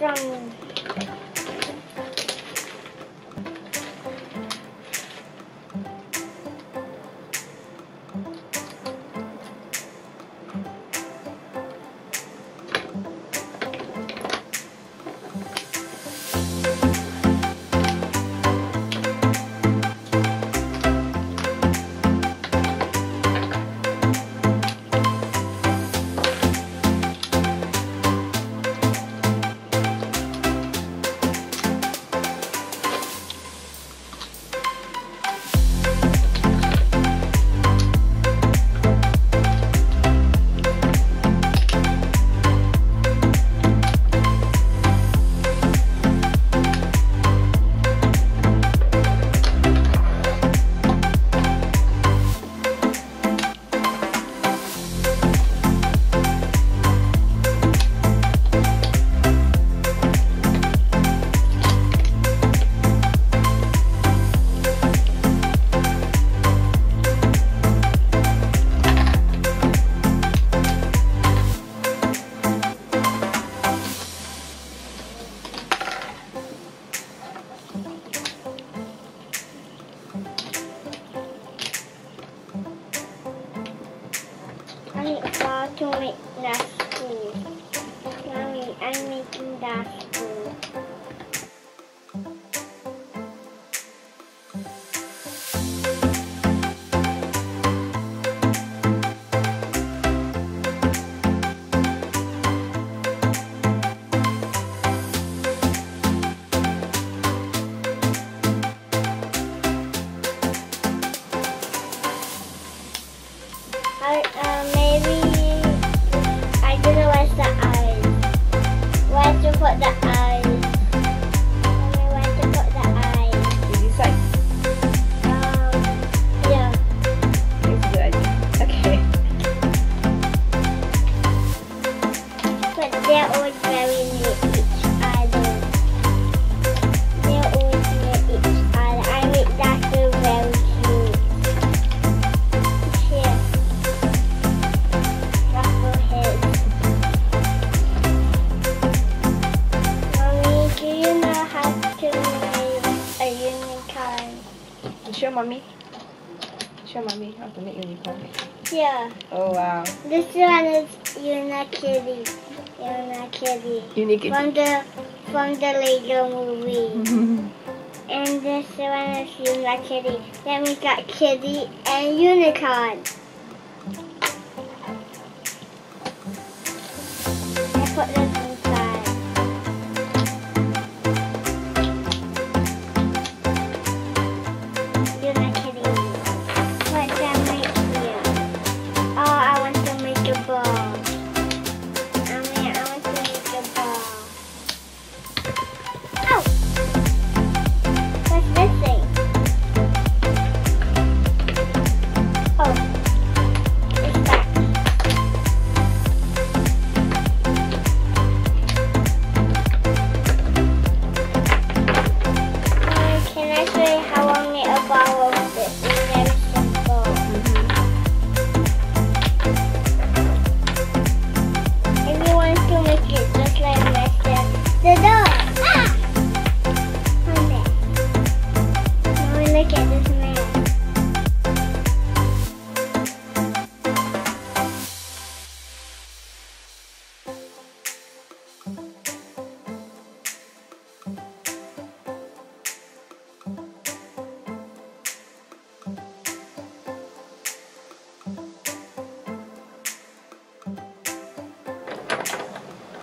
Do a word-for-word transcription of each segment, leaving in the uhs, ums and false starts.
round. I'm about to make that spoon. Mommy, I'm making that spoon. I, uh, maybe I don't know where's the eyes. Where to put the eyes? Where to put the eyes? Is this side? Um, yeah. That's a good idea. Okay. But they're all very near each other. They're all near each other. I make that so very Show mommy. Show mommy how to make unicorn. Yeah. Oh wow. This one is Unikitty. Unikitty. Unikitty. From the from the Lego movie. And this one is Unikitty. Then we got kitty and unicorn. I put this inside.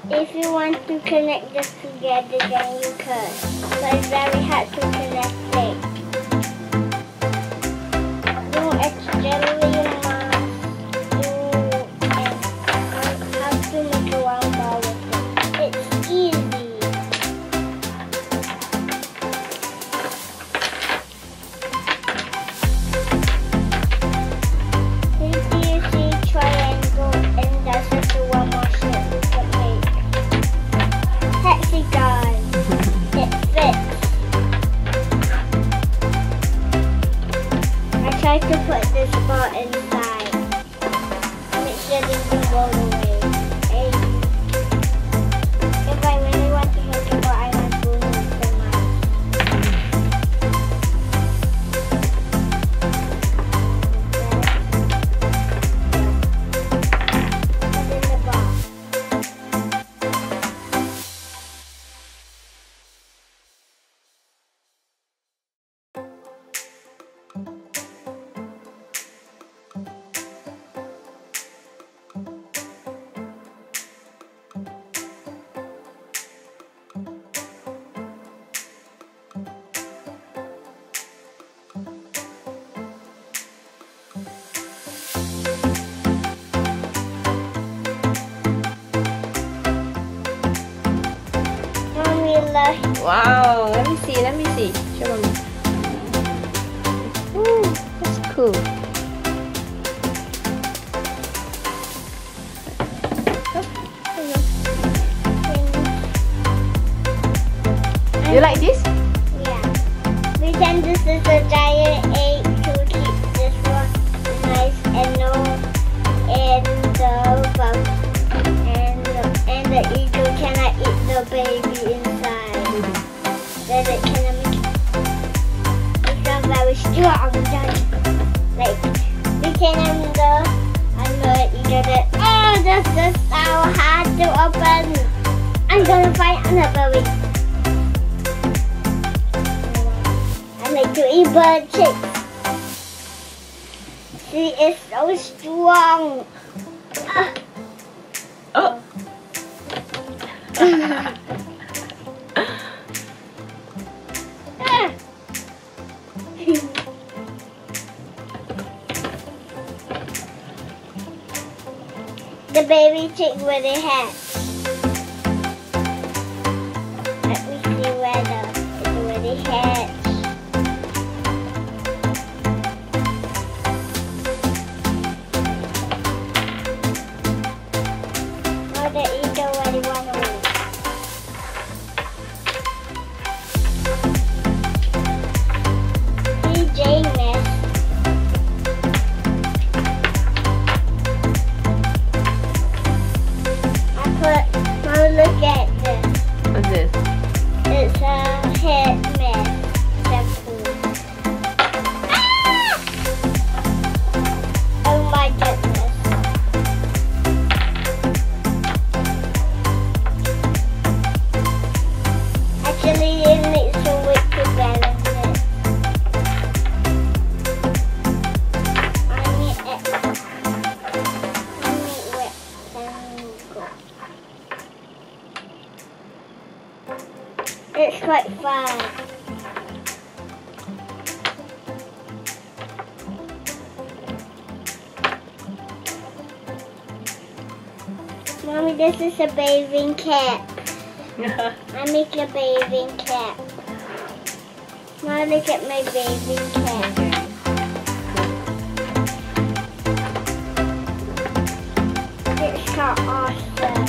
If you want to connect this together, then you could. But it's very hard to connect it. Do extremely much. Do and have to make a round ball with it. It's easy. Did you see triangle and that's just the one more shape? Hexagon. It fits. I tried to put this ball in. there. Wow, let me see, let me see. Show me. Ooh, that's cool. Oh, you like this? Yeah. We can this is a giant egg to keep this one nice and no and the bug and the, and the eagle cannot eat the baby inside. Mm-hmm. Then it can make become very strong. Like we can and the and the eagle that oh this is so hard to open. I'm gonna find another way. To eat bird chicks. She is so strong. Ah. Oh. Ah. The baby chick with a hat. Let me see where the with the hat. Look at this. What's this? It's a head mask. That's cool. Ah! Oh my goodness. Actually, it needs some weight to balance it. I need it. I need it. Then we go. It's quite fun. Mommy, this is a bathing cap. I make a bathing cap. Now look at my bathing cap. It's so awesome.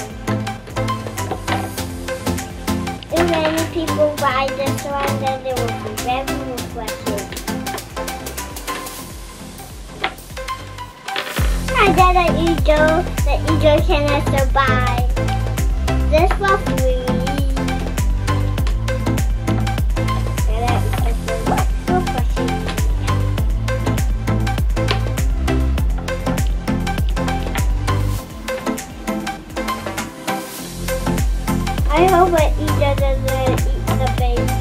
If many people buy this one, then they will be very refreshing. And then the eagle, the eagle cannot survive. This for free. And that is refreshing. I hope it. Doesn't eat the baby.